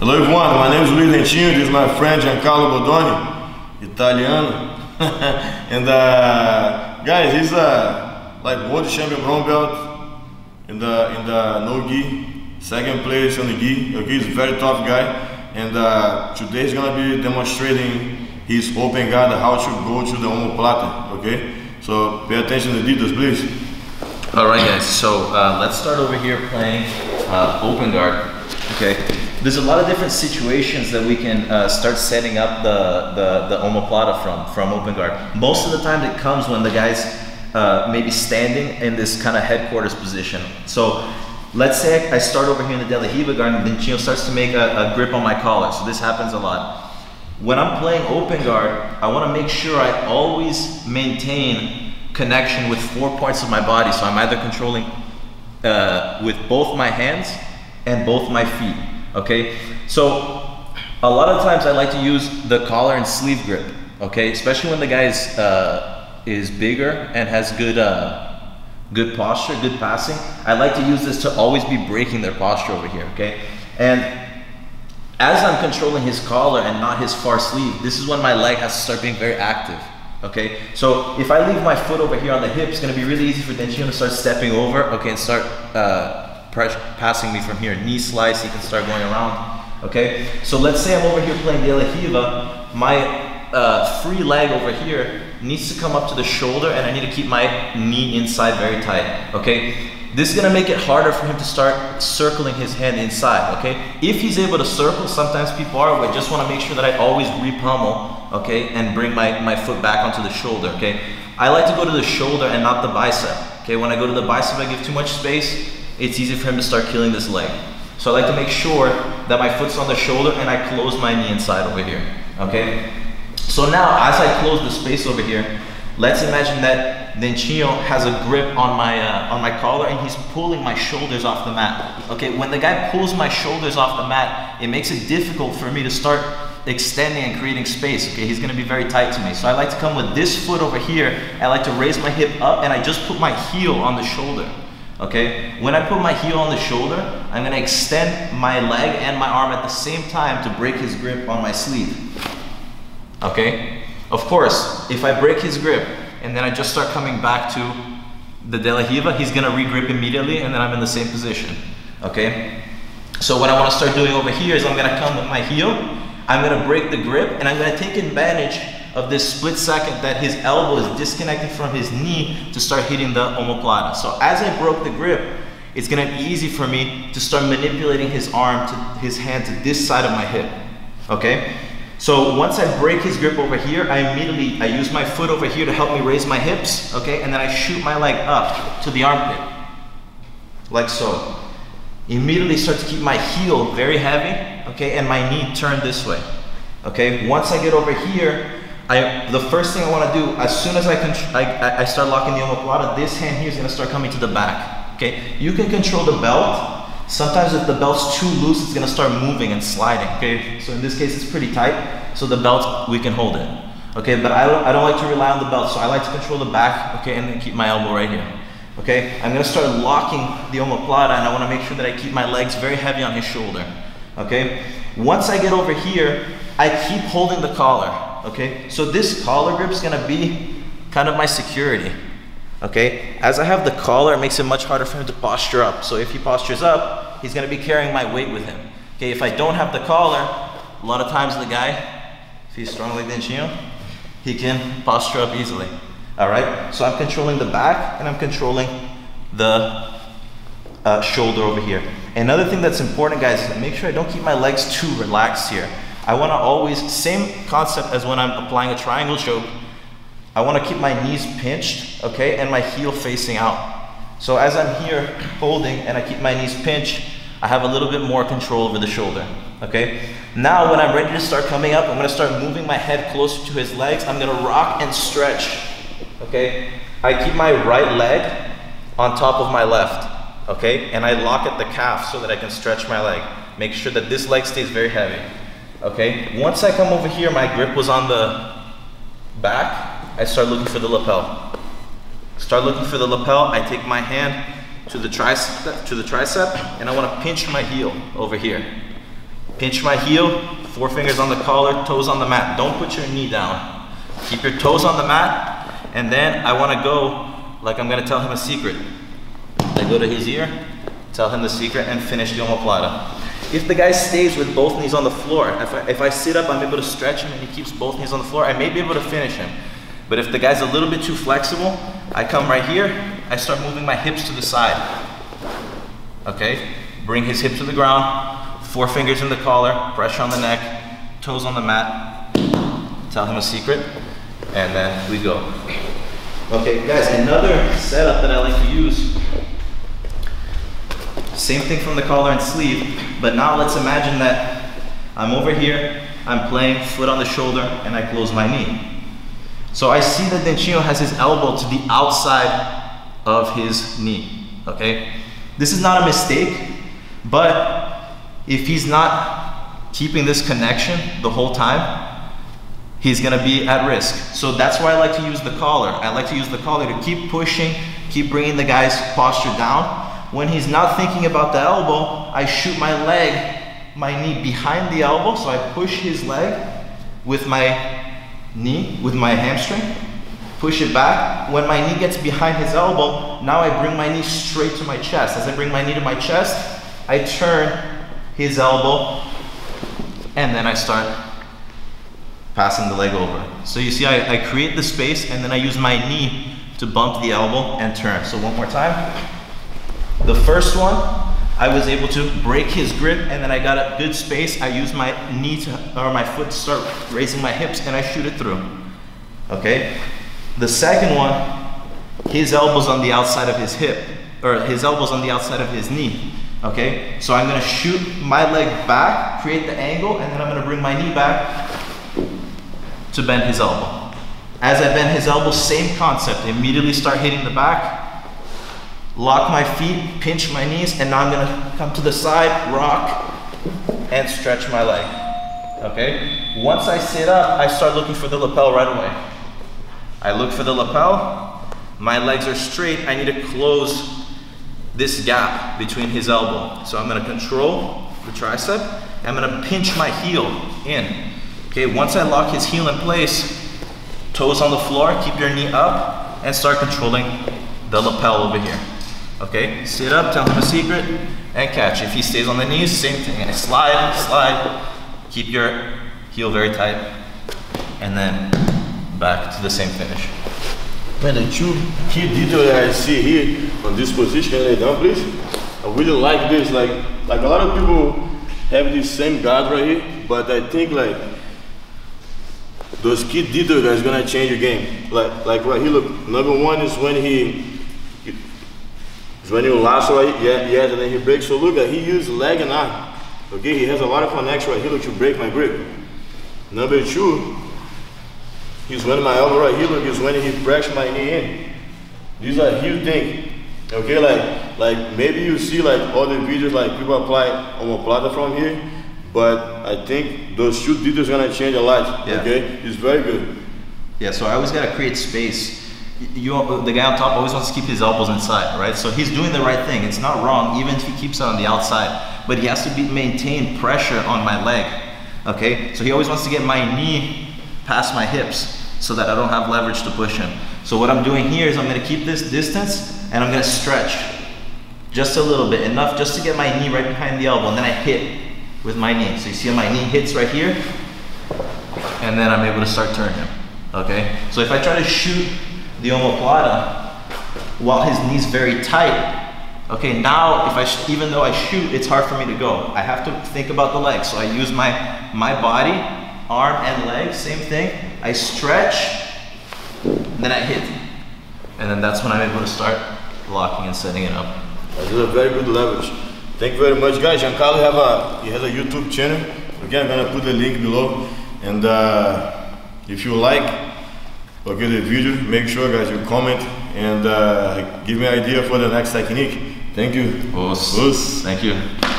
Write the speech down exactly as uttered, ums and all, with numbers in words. Hello everyone, my name is Luis Dentinho, this is my friend Giancarlo Bodoni, Italiano. And uh, guys, he's uh, like world champion brown belt in the in the no gi, second place on the gi. The gi is a very tough guy, and uh, today he's gonna be demonstrating his open guard, how to go to the omoplata. Okay, so pay attention to the details, please. All right, guys. So uh, let's start over here playing uh, open guard. Okay. There's a lot of different situations that we can uh, start setting up the, the, the omoplata from, from open guard. Most of the time it comes when the guy's uh, maybe standing in this kind of headquarters position. So let's say I start over here in the De La Riva guard and Nanchio starts to make a, a grip on my collar. So this happens a lot. When I'm playing open guard, I want to make sure I always maintain connection with four parts of my body. So I'm either controlling uh, with both my hands and both my feet. Okay, so a lot of times I like to use the collar and sleeve grip, okay, especially when the guy is, uh, is bigger and has good, uh, good posture, good passing. I like to use this to always be breaking their posture over here, okay, and as I'm controlling his collar and not his far sleeve, this is when my leg has to start being very active, okay. So if I leave my foot over here on the hip, it's going to be really easy for D'Angelo to start stepping over, okay, and start uh, passing me from here. Knee slice, he can start going around, okay? So let's say I'm over here playing De La Riva, my uh, free leg over here needs to come up to the shoulder and I need to keep my knee inside very tight, okay? This is gonna make it harder for him to start circling his hand inside, okay? If he's able to circle, sometimes people are, I just wanna make sure that I always re-pummel, okay? And bring my, my foot back onto the shoulder, okay? I like to go to the shoulder and not the bicep, okay? When I go to the bicep, I give too much space, it's easy for him to start killing this leg. So I like to make sure that my foot's on the shoulder and I close my knee inside over here, okay? So now, as I close the space over here, let's imagine that D'Angelo has a grip on my, uh, on my collar and he's pulling my shoulders off the mat, okay? When the guy pulls my shoulders off the mat, it makes it difficult for me to start extending and creating space, okay? He's gonna be very tight to me. So I like to come with this foot over here, I like to raise my hip up and I just put my heel on the shoulder. Okay, when I put my heel on the shoulder, I'm gonna extend my leg and my arm at the same time to break his grip on my sleeve. Okay, of course, if I break his grip and then I just start coming back to the De La Riva, he's gonna re-grip immediately and then I'm in the same position. Okay, so what I wanna start doing over here is I'm gonna come with my heel, I'm gonna break the grip and I'm gonna take advantage of this split second that his elbow is disconnected from his knee to start hitting the omoplata. So as I broke the grip, it's gonna be easy for me to start manipulating his arm, to his hand to this side of my hip, okay? So once I break his grip over here, I immediately, I use my foot over here to help me raise my hips, okay? And then I shoot my leg up to the armpit, like so. Immediately start to keep my heel very heavy, okay? And my knee turned this way, okay? Once I get over here, I, the first thing I want to do, as soon as I, I, I start locking the omoplata, this hand here is going to start coming to the back, okay? You can control the belt. Sometimes if the belt's too loose, it's going to start moving and sliding, okay? So in this case, it's pretty tight, so the belt, we can hold it, okay? But I don't, I don't like to rely on the belt, so I like to control the back, okay, and then keep my elbow right here, okay? I'm going to start locking the omoplata, and I want to make sure that I keep my legs very heavy on his shoulder, okay? Once I get over here, I keep holding the collar. Okay, so this collar grip is going to be kind of my security, okay? As I have the collar, it makes it much harder for him to posture up. So if he postures up, he's going to be carrying my weight with him. Okay, if I don't have the collar, a lot of times the guy, if he's strong like D'Angelo, he can posture up easily, all right? So I'm controlling the back and I'm controlling the uh, shoulder over here. Another thing that's important, guys, is to make sure I don't keep my legs too relaxed here. I want to always, same concept as when I'm applying a triangle choke, I want to keep my knees pinched, okay, and my heel facing out. So as I'm here holding and I keep my knees pinched, I have a little bit more control over the shoulder, okay? Now when I'm ready to start coming up, I'm going to start moving my head closer to his legs. I'm going to rock and stretch, okay? I keep my right leg on top of my left, okay? And I lock at the calf so that I can stretch my leg. Make sure that this leg stays very heavy. Okay, once I come over here, my grip was on the back, I start looking for the lapel. Start looking for the lapel, I take my hand to the tricep, to the tricep and I want to pinch my heel over here. Pinch my heel, forefingers on the collar, toes on the mat. Don't put your knee down. Keep your toes on the mat, and then I wanna go like I'm gonna tell him a secret. I go to his ear, tell him the secret, and finish the omoplata. If the guy stays with both knees on the floor, if I, if I sit up, I'm able to stretch him and he keeps both knees on the floor, I may be able to finish him. But if the guy's a little bit too flexible, I come right here, I start moving my hips to the side. Okay, bring his hip to the ground, forefingers in the collar, pressure on the neck, toes on the mat, tell him a secret, and then we go. Okay, guys, another setup that I like to use. Same thing from the collar and sleeve, but now let's imagine that I'm over here, I'm playing, foot on the shoulder, and I close my knee. So I see that D'Angelo has his elbow to the outside of his knee, okay? This is not a mistake, but if he's not keeping this connection the whole time, he's gonna be at risk. So that's why I like to use the collar. I like to use the collar to keep pushing, keep bringing the guy's posture down. When he's not thinking about the elbow, I shoot my leg, my knee behind the elbow, so I push his leg with my knee, with my hamstring, push it back. When my knee gets behind his elbow, now I bring my knee straight to my chest. As I bring my knee to my chest, I turn his elbow, and then I start passing the leg over. So you see, I, I create the space, and then I use my knee to bump the elbow and turn. So one more time. The first one, I was able to break his grip, and then I got a good space. I used my knee to, or my foot to start raising my hips, and I shoot it through, okay? The second one, his elbow's on the outside of his hip, or his elbow's on the outside of his knee, okay? So I'm gonna shoot my leg back, create the angle, and then I'm gonna bring my knee back to bend his elbow. As I bend his elbow, same concept, immediately start hitting the back, lock my feet, pinch my knees, and now I'm gonna come to the side, rock, and stretch my leg, okay? Once I sit up, I start looking for the lapel right away. I look for the lapel, my legs are straight, I need to close this gap between his elbow. So I'm gonna control the tricep, and I'm gonna pinch my heel in. Okay, once I lock his heel in place, toes on the floor, keep your knee up, and start controlling the lapel over here. Okay, sit up, tell him a secret, and catch. If he stays on the knees, same thing. And slide, slide, keep your heel very tight, and then back to the same finish. Man, the two key details that I see here on this position, can I down, please? I really like this. Like, like a lot of people have this same guard right here, but I think like those key details that's gonna change your game. Like, like right here, look. Number one is when he. When you lasso right yeah, yeah, and then he breaks. So look, he used leg and arm. Okay, he has a lot of connection right here. Look, you break my grip. Number two, he's when my elbow right here, look, is when he breaks my knee in. These are huge things. Okay, like, like maybe you see like other videos, like people apply omoplata from here, but I think those two details are gonna change a lot. Yeah. Okay, it's very good. Yeah, so I always gotta create space. You, the guy on top always wants to keep his elbows inside, right? So he's doing the right thing. It's not wrong, even if he keeps it on the outside. But he has to be, maintain pressure on my leg, okay? So he always wants to get my knee past my hips so that I don't have leverage to push him. So what I'm doing here is I'm gonna keep this distance and I'm gonna stretch just a little bit, enough just to get my knee right behind the elbow, and then I hit with my knee. So you see my knee hits right here, and then I'm able to start turning him, okay? So if I try to shoot the omoplata while his knee's very tight, okay, now if I even though I shoot, it's hard for me to go. I have to think about the legs, so I use my my body, arm and leg, same thing. I stretch, then I hit, and then that's when I'm able to start locking and setting it up. This is a very good leverage. Thank you very much, guys. Giancarlo have a he has a YouTube channel. Okay, I'm gonna put the link below, and uh, if you like. Okay, the video, make sure guys you comment and uh, give me an idea for the next technique. Thank you. Us. Us. Thank you.